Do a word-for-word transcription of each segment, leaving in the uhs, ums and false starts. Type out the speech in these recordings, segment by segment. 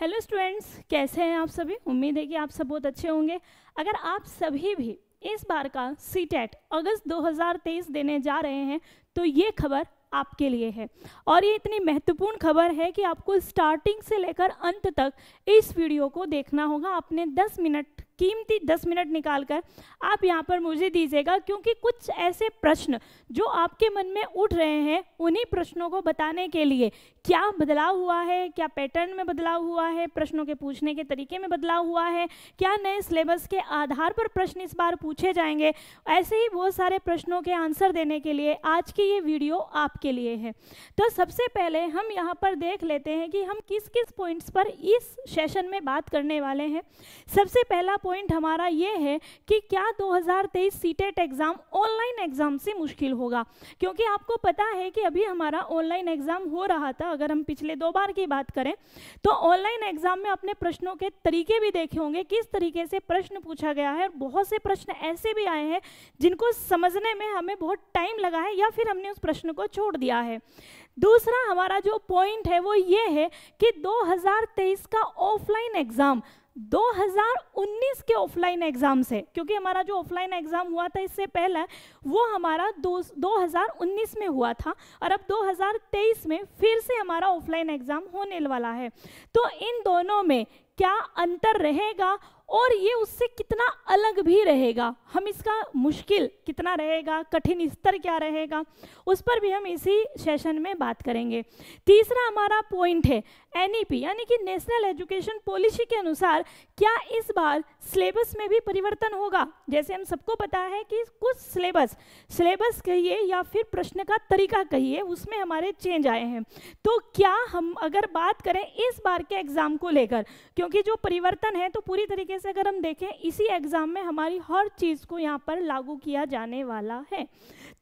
Hello students, कैसे हैं आप सभी। उम्मीद है कि आप सब बहुत अच्छे होंगे। अगर आप सभी भी इस बार का सीटेट अगस्त दो हज़ार तेईस देने जा रहे हैं तो ये खबर आपके लिए है और ये इतनी महत्वपूर्ण खबर है कि आपको स्टार्टिंग से लेकर अंत तक इस वीडियो को देखना होगा। आपने दस मिनट कीमती दस मिनट निकाल कर आप यहाँ पर मुझे दीजिएगा, क्योंकि कुछ ऐसे प्रश्न जो आपके मन में उठ रहे हैं उन्हीं प्रश्नों को बताने के लिए क्या बदलाव हुआ है, क्या पैटर्न में बदलाव हुआ है, प्रश्नों के पूछने के तरीके में बदलाव हुआ है, क्या नए सिलेबस के आधार पर प्रश्न इस बार पूछे जाएंगे, ऐसे ही बहुत सारे प्रश्नों के आंसर देने के लिए आज की ये वीडियो आपके लिए है। तो सबसे पहले हम यहाँ पर देख लेते हैं कि हम किस किस पॉइंट्स पर इस सेशन में बात करने वाले हैं। सबसे पहला पॉइंट हमारा ये है कि क्या दो हज़ार तेईस सीटेट एग्ज़ाम ऑनलाइन एग्ज़ाम से मुश्किल होगा, क्योंकि आपको पता है कि अभी हमारा ऑनलाइन एग्ज़ाम हो रहा था। अगर हम पिछले दो बार की बात करें तो ऑनलाइन एग्ज़ाम में अपने प्रश्नों के तरीके भी देखे होंगे, किस तरीके से प्रश्न पूछा गया है। बहुत से प्रश्न ऐसे भी आए हैं जिनको समझने में हमें बहुत टाइम लगा है या फिर हमने उस प्रश्न को छोड़ दिया है। दूसरा हमारा जो पॉइंट है वो ये है कि दो हज़ार तेईस का ऑफलाइन एग्ज़ाम दो हज़ार उन्नीस के ऑफलाइन एग्ज़ाम से, क्योंकि हमारा जो ऑफलाइन एग्ज़ाम हुआ था इससे पहले वो हमारा दो हज़ार उन्नीस में हुआ था और अब दो हज़ार तेईस में फिर से हमारा ऑफलाइन एग्ज़ाम होने वाला है। तो इन दोनों में क्या अंतर रहेगा और ये उससे कितना अलग भी रहेगा, हम इसका मुश्किल कितना रहेगा, कठिन स्तर क्या रहेगा, उस पर भी हम इसी सेशन में बात करेंगे। तीसरा हमारा पॉइंट है एन ई पी यानी कि नेशनल एजुकेशन पॉलिसी के अनुसार क्या इस बार सिलेबस में भी परिवर्तन होगा। जैसे हम सबको पता है कि कुछ सिलेबस सिलेबस कहिए या फिर प्रश्न का तरीका कहिए, उसमें हमारे चेंज आए हैं। तो क्या हम अगर बात करें इस बार के एग्ज़ाम को लेकर, क्योंकि जो परिवर्तन है तो पूरी तरीके से अगर हम देखें इसी एग्जाम में हमारी हर चीज को यहाँ पर लागू किया जाने वाला है,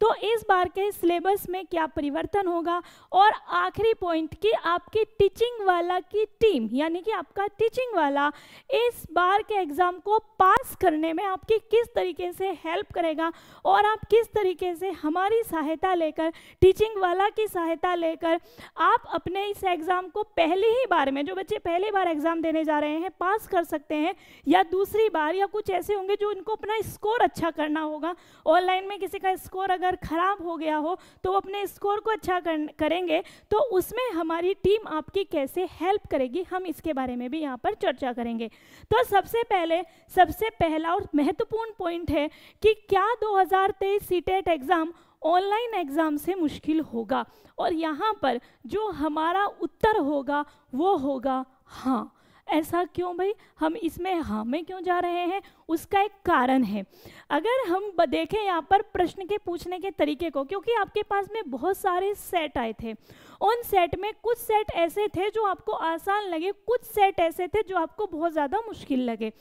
तो इस बार के सिलेबस में क्या परिवर्तन होगा। और आखिरी पॉइंट की आपकी टीचिंग वाला की टीम यानी कि आपका टीचिंग वाला इस बार के एग्जाम को पास करने में आपकी किस तरीके से हेल्प करेगा और आप किस तरीके से हमारी सहायता लेकर, टीचिंग वाला की सहायता लेकर आप अपने इस एग्जाम को पहली ही बार में, जो बच्चे पहली बार एग्जाम देने जा रहे हैं, पास कर सकते हैं या दूसरी बार, या कुछ ऐसे होंगे जो इनको अपना स्कोर अच्छा करना होगा। ऑनलाइन में किसी का स्कोर अगर खराब हो गया हो तो वो अपने स्कोर को अच्छा कर, करेंगे, तो उसमें हमारी टीम आपकी कैसे हेल्प करेगी, हम इसके बारे में भी यहाँ पर चर्चा करेंगे। तो सबसे पहले सबसे पहला और महत्वपूर्ण पॉइंट है कि क्या दो हज़ार तेईस सीटेट एग्ज़ाम ऑनलाइन एग्ज़ाम से मुश्किल होगा, और यहाँ पर जो हमारा उत्तर होगा वो होगा हाँ। ऐसा क्यों भाई, हम इसमें हाँ में क्यों जा रहे हैं, उसका एक कारण है। अगर हम देखें यहाँ पर प्रश्न के पूछने के तरीके को, क्योंकि आपके पास में बहुत सारे सेट आए थे, उन सेट में कुछ सेट ऐसे थे जो आपको आसान लगे, कुछ सेट ऐसे थे जो आपको बहुत ज़्यादा मुश्किल लगे।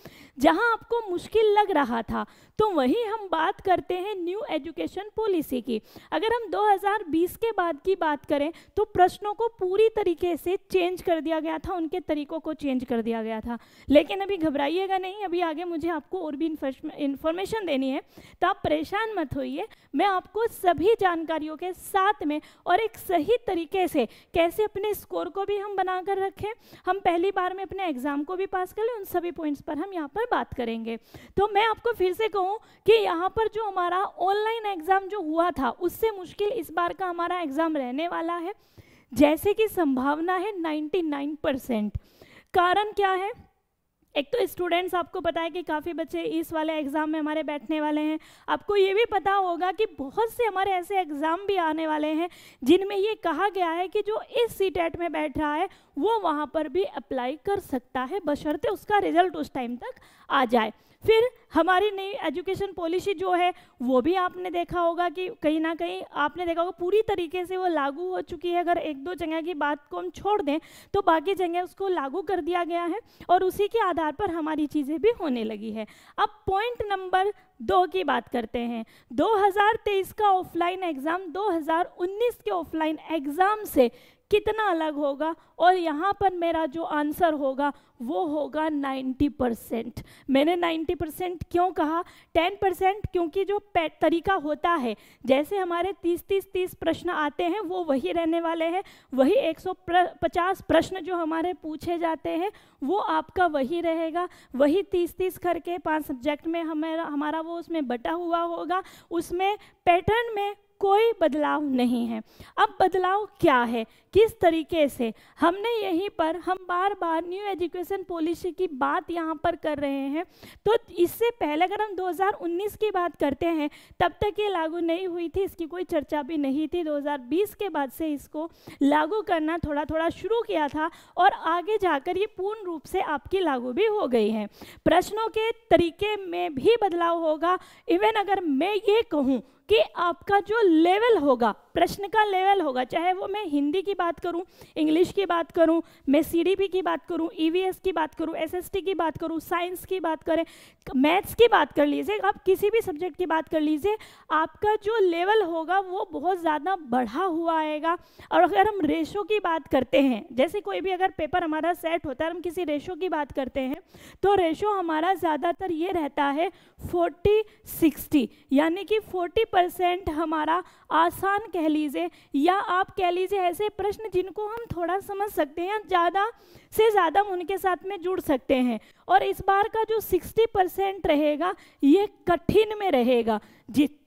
जहाँ आपको मुश्किल लग रहा था तो वहीं हम बात करते हैं न्यू एजुकेशन पॉलिसी की। अगर हम दो हज़ार बीस के बाद की बात करें तो प्रश्नों को पूरी तरीके से चेंज कर दिया गया था, उनके तरीकों को चेंज कर दिया गया था। लेकिन अभी घबराइएगा नहीं, अभी आगे मुझे आपको और भी इन्फॉर्मेशन देनी है, तो आप परेशान मत होइए। मैं आपको सभी जानकारियों के साथ में और एक सही तरीके से कैसे अपने स्कोर को भी हम बना कर रखें, हम पहली बार में अपने एग्जाम को भी पास कर लें, उन सभी पॉइंट्स पर हम यहाँ पर बात करेंगे। तो मैं आपको फिर से कहूँ कि यहाँ पर जो हमारा ऑनलाइन एग्जाम जो हुआ था उससे मुश्किल इस बार का हमारा एग्जाम रहने वाला है, जैसे कि संभावना है निन्यानवे परसेंट। कारण क्या है, एक तो स्टूडेंट्स, आपको पता है कि काफ़ी बच्चे इस वाले एग्ज़ाम में हमारे बैठने वाले हैं। आपको ये भी पता होगा कि बहुत से हमारे ऐसे एग्ज़ाम भी आने वाले हैं जिनमें ये कहा गया है कि जो इस सीटेट में बैठ रहा है वो वहाँ पर भी अप्लाई कर सकता है, बशर्ते उसका रिजल्ट उस टाइम तक आ जाए। फिर हमारी नई एजुकेशन पॉलिसी जो है वो भी आपने देखा होगा कि कहीं ना कहीं आपने देखा होगा पूरी तरीके से वो लागू हो चुकी है। अगर एक दो जगह की बात को हम छोड़ दें तो बाकी जगह उसको लागू कर दिया गया है और उसी के आधार पर हमारी चीज़ें भी होने लगी है। अब पॉइंट नंबर दो की बात करते हैं। दो हज़ार तेईस का ऑफलाइन एग्ज़ाम दो हज़ार उन्नीस के ऑफलाइन एग्ज़ाम से कितना अलग होगा, और यहाँ पर मेरा जो आंसर होगा वो होगा नब्बे परसेंट। मैंने नब्बे परसेंट क्यों कहा, दस परसेंट क्योंकि जो तरीका होता है जैसे हमारे तीस तीस तीस प्रश्न आते हैं वो वही रहने वाले हैं, वही एक सौ पचास प्रश्न जो हमारे पूछे जाते हैं वो आपका वही रहेगा, वही तीस तीस करके पांच सब्जेक्ट में हमारा हमारा वो उसमें बटा हुआ होगा, उसमें पैटर्न में कोई बदलाव नहीं है। अब बदलाव क्या है, किस तरीके से, हमने यहीं पर हम बार बार न्यू एजुकेशन पॉलिसी की बात यहाँ पर कर रहे हैं, तो इससे पहले अगर हम दो हज़ार उन्नीस की बात करते हैं तब तक ये लागू नहीं हुई थी, इसकी कोई चर्चा भी नहीं थी। दो हज़ार बीस के बाद से इसको लागू करना थोड़ा थोड़ा शुरू किया था और आगे जाकर ये पूर्ण रूप से आपकी लागू भी हो गई है। प्रश्नों के तरीके में भी बदलाव होगा। इवन अगर मैं ये कहूँ कि आपका जो लेवल होगा, प्रश्न का लेवल होगा, चाहे वो मैं हिंदी की बात करूं, इंग्लिश की बात करूं, मैं सीडीपी की बात करूं, ईवीएस की बात करूं, एसएसटी की बात करूं, साइंस की बात करें, मैथ्स की बात कर लीजिए, आप किसी भी सब्जेक्ट की बात कर लीजिए, आपका जो लेवल होगा वो बहुत ज़्यादा बढ़ा हुआ आएगा। और अगर हम रेशो की बात करते हैं, जैसे कोई भी अगर पेपर हमारा सेट होता है, हम किसी रेशो की बात करते हैं तो रेशो हमारा ज़्यादातर ये रहता है फोर्टी सिक्सटी, यानी कि फोर्टी परसेंट हमारा आसान कह लीजिए या आप कह लीजिए ऐसे प्रश्न जिनको हम थोड़ा समझ सकते हैं, ज़्यादा से ज़्यादा उनके साथ में जुड़ सकते हैं। और इस बार का जो साठ परसेंट रहेगा ये कठिन में रहेगा, जित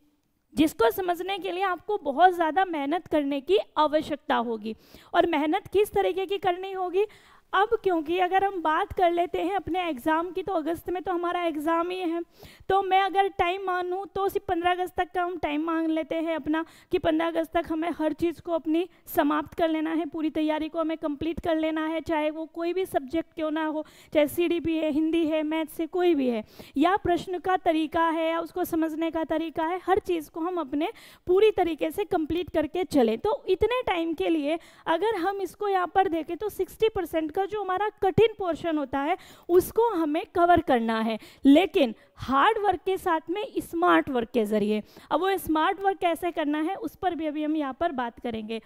जिसको समझने के लिए आपको बहुत ज़्यादा मेहनत करने की आवश्यकता होगी। और मेहनत किस तरीके की करनी होगी, अब क्योंकि अगर हम बात कर लेते हैं अपने एग्ज़ाम की, तो अगस्त में तो हमारा एग्ज़ाम ही है, तो मैं अगर टाइम मानूँ तो सिर्फ पंद्रह अगस्त तक का हम टाइम मांग लेते हैं अपना, कि पंद्रह अगस्त तक हमें हर चीज़ को अपनी समाप्त कर लेना है, पूरी तैयारी को हमें कंप्लीट कर लेना है, चाहे वो कोई भी सब्जेक्ट क्यों ना हो, चाहे सी डी पी है, हिंदी है, मैथ्स है, कोई भी है, या प्रश्न का तरीका है या उसको समझने का तरीका है, हर चीज़ को हम अपने पूरी तरीके से कंप्लीट करके चलें। तो इतने टाइम के लिए अगर हम इसको यहाँ पर देखें तो सिक्सटी परसेंट का जो हमारा कठिन पोर्शन होता है उसको हमें कवर करना है, लेकिन हार्ड वर्क के साथ में स्मार्ट वर्क के जरिए। अब वो स्मार्ट वर्क कैसे करना है उस पर भी अभी हम यहाँ पर बात करेंगे।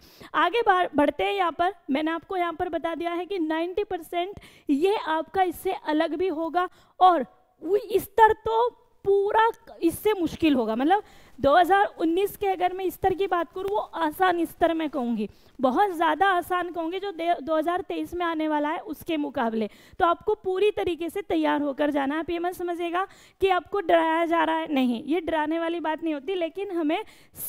आगे बढ़ते हैं, यहाँ पर मैंने आपको यहाँ पर बता दिया है कि नब्बे परसेंट ये आपका इससे अलग भी होगा और स्तर तो पूरा इससे मुश्किल होगा। मतलब दो हज़ार उन्नीस के अगर मैं स्तर की बात करूँ वो आसान स्तर में कहूँगी, बहुत ज़्यादा आसान कहूँगी जो दो हज़ार तेईस में आने वाला है उसके मुकाबले। तो आपको पूरी तरीके से तैयार होकर जाना है। आप ये मत समझिएगा कि आपको डराया जा रहा है, नहीं, ये डराने वाली बात नहीं होती, लेकिन हमें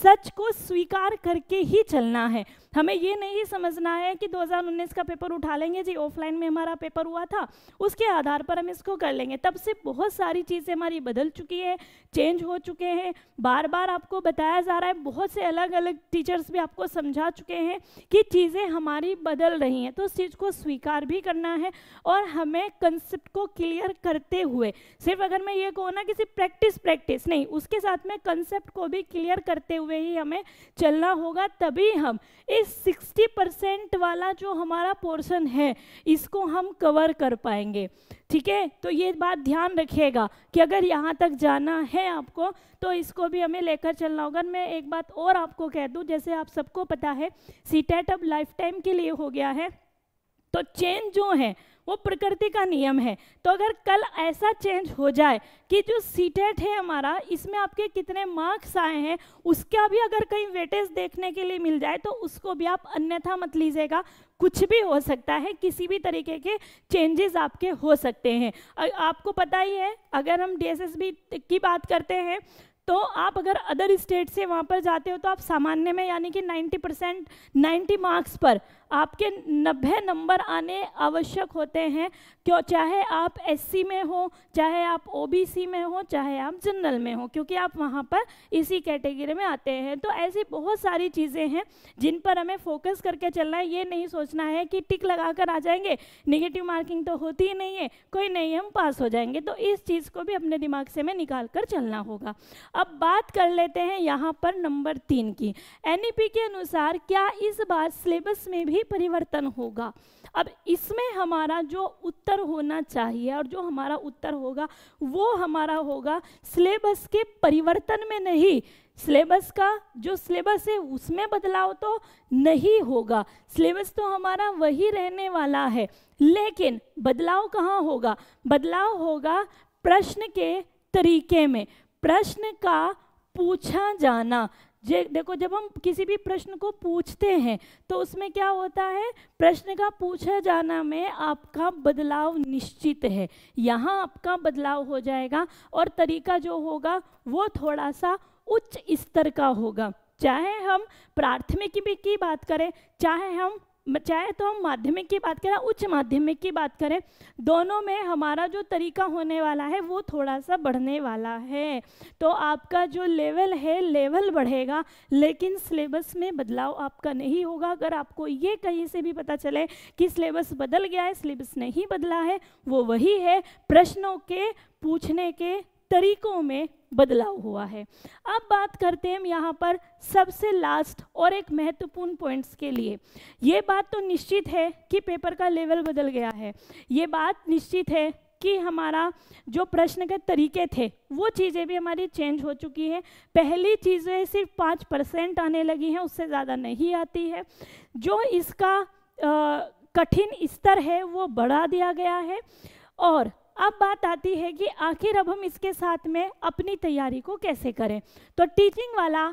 सच को स्वीकार करके ही चलना है। हमें ये नहीं समझना है कि दो हज़ार उन्नीस का पेपर उठा लेंगे, जी ऑफलाइन में हमारा पेपर हुआ था उसके आधार पर हम इसको कर लेंगे। तब से बहुत सारी चीज़ें हमारी बदल चुकी है, चेंज हो चुके हैं, बार बार आपको बताया जा रहा है, बहुत से अलग अलग टीचर्स भी आपको समझा चुके हैं कि चीज़ें हमारी बदल रही हैं। तो उस चीज़ को स्वीकार भी करना है और हमें कंसेप्ट को क्लियर करते हुए, सिर्फ अगर मैं ये कहूँ ना कि सिर्फ प्रैक्टिस प्रैक्टिस नहीं, उसके साथ में कंसेप्ट को भी क्लियर करते हुए ही हमें चलना होगा, तभी हम इस सिक्सटी परसेंट वाला जो हमारा पोर्शन है इसको हम कवर कर पाएंगे। ठीक है, तो ये बात ध्यान रखिएगा कि अगर यहाँ तक जाना है आपको तो इसको भी हमें लेकर चलना होगा। मैं एक बात और आपको कह दूँ, जैसे आप सबको पता है सीटेट अब लाइफ टाइम के लिए हो गया है, तो चेंज जो है वो प्रकृति का नियम है। तो अगर कल ऐसा चेंज हो जाए कि जो सीटेट है हमारा, इसमें आपके कितने मार्क्स आए हैं उसका भी अगर कहीं वेटेज देखने के लिए मिल जाए तो उसको भी आप अन्यथा मत लीजिएगा। कुछ भी हो सकता है, किसी भी तरीके के चेंजेस आपके हो सकते हैं। आपको पता ही है, अगर हम डीएसएसबी की बात करते हैं तो आप अगर अदर स्टेट से वहाँ पर जाते हो तो आप सामान्य में, यानी कि नब्बे परसेंट, नब्बे मार्क्स पर आपके नब्बे नंबर आने आवश्यक होते हैं, क्यों, चाहे आप एससी में हो, चाहे आप ओबीसी में हो, चाहे आप जनरल में हो, क्योंकि आप वहाँ पर इसी कैटेगरी में आते हैं। तो ऐसी बहुत सारी चीज़ें हैं जिन पर हमें फोकस करके चलना है। ये नहीं सोचना है कि टिक लगा कर आ जाएंगे, निगेटिव मार्किंग तो होती ही नहीं है, कोई नहीं, हम पास हो जाएंगे। तो इस चीज़ को भी अपने दिमाग से में निकाल कर चलना होगा। अब बात कर लेते हैं यहाँ पर नंबर तीन की। एनईपी के अनुसार क्या इस बार सिलेबस में भी परिवर्तन होगा? अब इसमें हमारा जो उत्तर होना चाहिए और जो हमारा उत्तर होगा वो हमारा होगा सिलेबस के परिवर्तन में नहीं, सिलेबस का जो सिलेबस है उसमें बदलाव तो नहीं होगा, सिलेबस तो हमारा वही रहने वाला है, लेकिन बदलाव कहाँ होगा? बदलाव होगा प्रश्न के तरीके में, प्रश्न का पूछा जाना। जे देखो जब हम किसी भी प्रश्न को पूछते हैं तो उसमें क्या होता है, प्रश्न का पूछा जाना में आपका बदलाव निश्चित है, यहाँ आपका बदलाव हो जाएगा और तरीका जो होगा वो थोड़ा सा उच्च स्तर का होगा। चाहे हम प्राथमिक की, की बात करें, चाहे हम चाहे तो हम माध्यमिक की बात करें, उच्च माध्यमिक की बात करें, दोनों में हमारा जो तरीका होने वाला है वो थोड़ा सा बढ़ने वाला है। तो आपका जो लेवल है लेवल बढ़ेगा, लेकिन सिलेबस में बदलाव आपका नहीं होगा। अगर आपको ये कहीं से भी पता चले कि सिलेबस बदल गया है, सिलेबस नहीं बदला है, वो वही है, प्रश्नों के पूछने के तरीकों में बदलाव हुआ है। अब बात करते हैं हम यहाँ पर सबसे लास्ट और एक महत्वपूर्ण पॉइंट्स के लिए। ये बात तो निश्चित है कि पेपर का लेवल बदल गया है, ये बात निश्चित है कि हमारा जो प्रश्न के तरीके थे वो चीज़ें भी हमारी चेंज हो चुकी है। पहली चीज़ें सिर्फ पाँच परसेंट आने लगी हैं, उससे ज़्यादा नहीं आती है। जो इसका कठिन स्तर है वो बढ़ा दिया गया है। और अब बात आती है कि आखिर अब हम इसके साथ में अपनी तैयारी को कैसे करें। तो टीचिंग वाला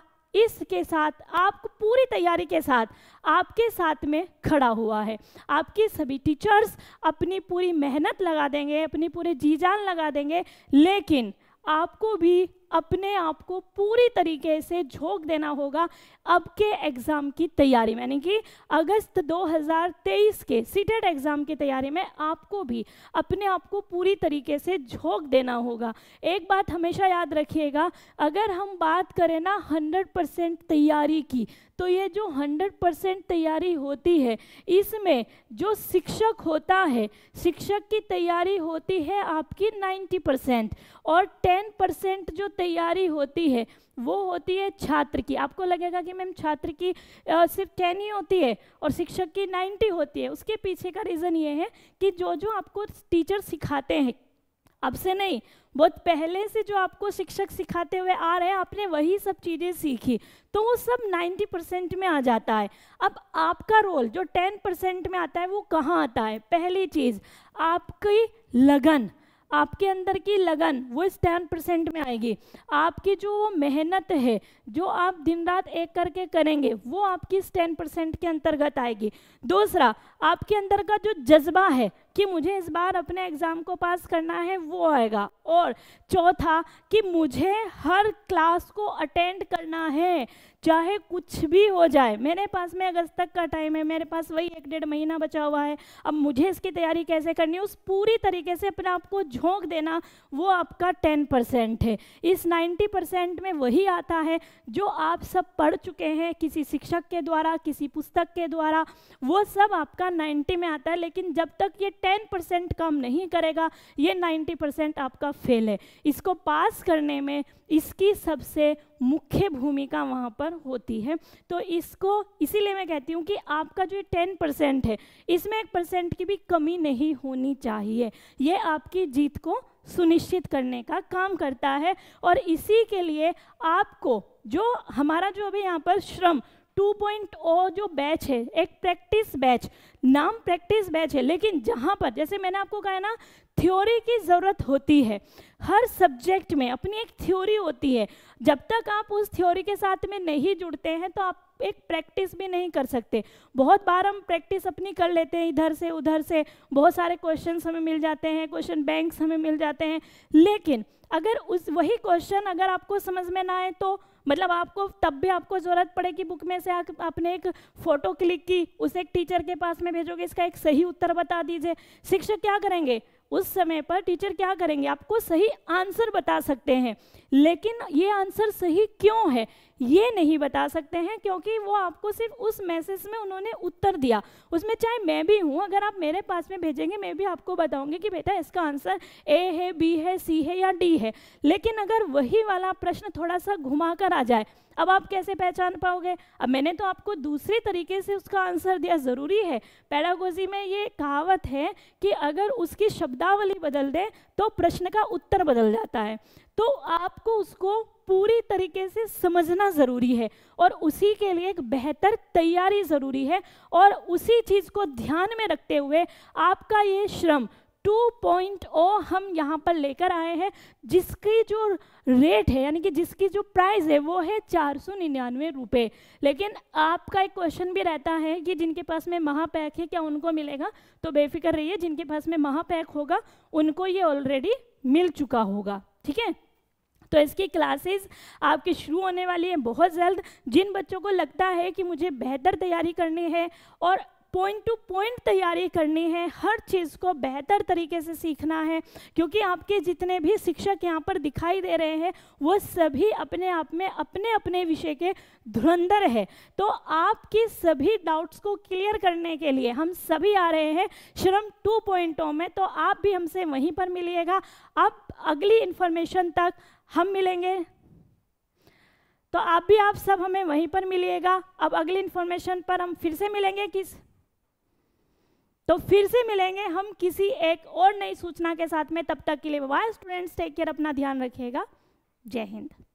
इसके साथ आपको पूरी तैयारी के साथ आपके साथ में खड़ा हुआ है। आपके सभी टीचर्स अपनी पूरी मेहनत लगा देंगे, अपनी पूरी जी जान लगा देंगे, लेकिन आपको भी अपने आप को पूरी तरीके से झोंक देना होगा अब के एग्ज़ाम की तैयारी में, यानी कि अगस्त दो हज़ार तेईस के सीटेट एग्ज़ाम की तैयारी में आपको भी अपने आप को पूरी तरीके से झोंक देना होगा। एक बात हमेशा याद रखिएगा, अगर हम बात करें ना सौ परसेंट तैयारी की, तो ये जो सौ परसेंट तैयारी होती है इसमें जो शिक्षक होता है, शिक्षक की तैयारी होती है आपकी नब्बे परसेंट और दस परसेंट जो तैयारी होती है वो होती है छात्र की। आपको लगेगा कि मैम छात्र की आ, सिर्फ टेन ही होती है और शिक्षक की नाइन्टी होती है। उसके पीछे का रीज़न ये है कि जो जो आपको टीचर सिखाते हैं, अब से नहीं बहुत पहले से जो आपको शिक्षक सिखाते हुए आ रहे हैं, आपने वही सब चीज़ें सीखी, तो वो सब नब्बे परसेंट में आ जाता है। अब आपका रोल जो दस परसेंट में आता है वो कहाँ आता है? पहली चीज़ आपकी लगन, आपके अंदर की लगन वो इस टेन परसेंट में आएगी। आपकी जो वो मेहनत है जो आप दिन रात एक करके करेंगे वो आपकी इस टेन परसेंट के अंतर्गत आएगी। दूसरा, आपके अंदर का जो जज्बा है कि मुझे इस बार अपने एग्ज़ाम को पास करना है वो आएगा। और चौथा कि मुझे हर क्लास को अटेंड करना है, चाहे कुछ भी हो जाए। मेरे पास में अगस्त तक का टाइम है, मेरे पास वही एक डेढ़ महीना बचा हुआ है, अब मुझे इसकी तैयारी कैसे करनी है, उस पूरी तरीके से अपने आप को झोंक देना, वो आपका टेन परसेंट है। इस नाइन्टी परसेंट में वही आता है जो आप सब पढ़ चुके हैं किसी शिक्षक के द्वारा, किसी पुस्तक के द्वारा, वो सब आपका नाइन्टी में आता है। लेकिन जब तक ये टेन परसेंट काम नहीं करेगा, ये नाइन्टी परसेंट आपका फेल है। इसको पास करने में इसकी सबसे मुख्य भूमिका वहाँ पर होती है। तो इसको इसीलिए मैं कहती हूँ कि आपका जो टेन परसेंट है इसमें एक परसेंट की भी कमी नहीं होनी चाहिए। ये आपकी जीत को सुनिश्चित करने का काम करता है। और इसी के लिए आपको जो हमारा जो अभी यहाँ पर श्रम टू पॉइंट ओ जो बैच है, एक प्रैक्टिस बैच, नाम प्रैक्टिस बैच है, लेकिन जहाँ पर जैसे मैंने आपको कहा ना थ्योरी की ज़रूरत होती है, हर सब्जेक्ट में अपनी एक थ्योरी होती है। जब तक आप उस थ्योरी के साथ में नहीं जुड़ते हैं तो आप एक प्रैक्टिस भी नहीं कर सकते। बहुत बार हम प्रैक्टिस अपनी कर लेते हैं इधर से उधर से, बहुत सारे क्वेश्चंस हमें मिल जाते हैं, क्वेश्चन बैंक्स हमें मिल जाते हैं, लेकिन अगर उस वही क्वेश्चन अगर आपको समझ में ना आए तो मतलब आपको तब भी आपको ज़रूरत पड़ेगी बुक में से आ, आपने एक फ़ोटो क्लिक की, उसे एक टीचर के पास में भेजोगे, इसका एक सही उत्तर बता दीजिए। शिक्षक क्या करेंगे उस समय पर, टीचर क्या करेंगे, आपको सही आंसर बता सकते हैं, लेकिन ये आंसर सही क्यों है ये नहीं बता सकते हैं, क्योंकि वो आपको सिर्फ उस मैसेज में उन्होंने उत्तर दिया, उसमें चाहे मैं भी हूँ, अगर आप मेरे पास में भेजेंगे मैं भी आपको बताऊँगी कि बेटा इसका आंसर ए है, बी है, सी है या डी है। लेकिन अगर वही वाला प्रश्न थोड़ा सा घुमा कर आ जाए, अब आप कैसे पहचान पाओगे? अब मैंने तो आपको दूसरे तरीके से उसका आंसर दिया। ज़रूरी है, पेडागोजी में ये कहावत है कि अगर उसकी शब्दावली बदल दें तो प्रश्न का उत्तर बदल जाता है। तो आपको उसको पूरी तरीके से समझना ज़रूरी है और उसी के लिए एक बेहतर तैयारी ज़रूरी है, और उसी चीज़ को ध्यान में रखते हुए आपका ये श्रम टू पॉइंट ओ हम यहाँ पर लेकर आए हैं, जिसकी जो रेट है यानी कि जिसकी जो प्राइस है वो है चार सौ निन्यानवे रुपये। लेकिन आपका एक क्वेश्चन भी रहता है कि जिनके पास में महापैक है क्या उनको मिलेगा? तो बेफिक्र रहिए, जिनके पास में महापैक होगा उनको ये ऑलरेडी मिल चुका होगा, ठीक है। तो इसकी क्लासेस आपकी शुरू होने वाली है बहुत जल्द। जिन बच्चों को लगता है कि मुझे बेहतर तैयारी करनी है और पॉइंट टू पॉइंट तैयारी करनी है, हर चीज़ को बेहतर तरीके से सीखना है, क्योंकि आपके जितने भी शिक्षक यहाँ पर दिखाई दे रहे हैं वो सभी अपने आप में अपने अपने विषय के धुरंधर है। तो आपकी सभी डाउट्स को क्लियर करने के लिए हम सभी आ रहे हैं श्रम टू पॉइंट ओ में। तो आप भी हमसे वहीं पर मिलिएगा। आप अगली इन्फॉर्मेशन तक हम मिलेंगे, तो आप भी आप सब हमें वहीं पर मिलिएगा। अब अगली इन्फॉर्मेशन पर हम फिर से मिलेंगे किस तो फिर से मिलेंगे हम किसी एक और नई सूचना के साथ में। तब तक के लिए बाय स्टूडेंट्स, टेक केयर, अपना ध्यान रखिएगा। जय हिंद।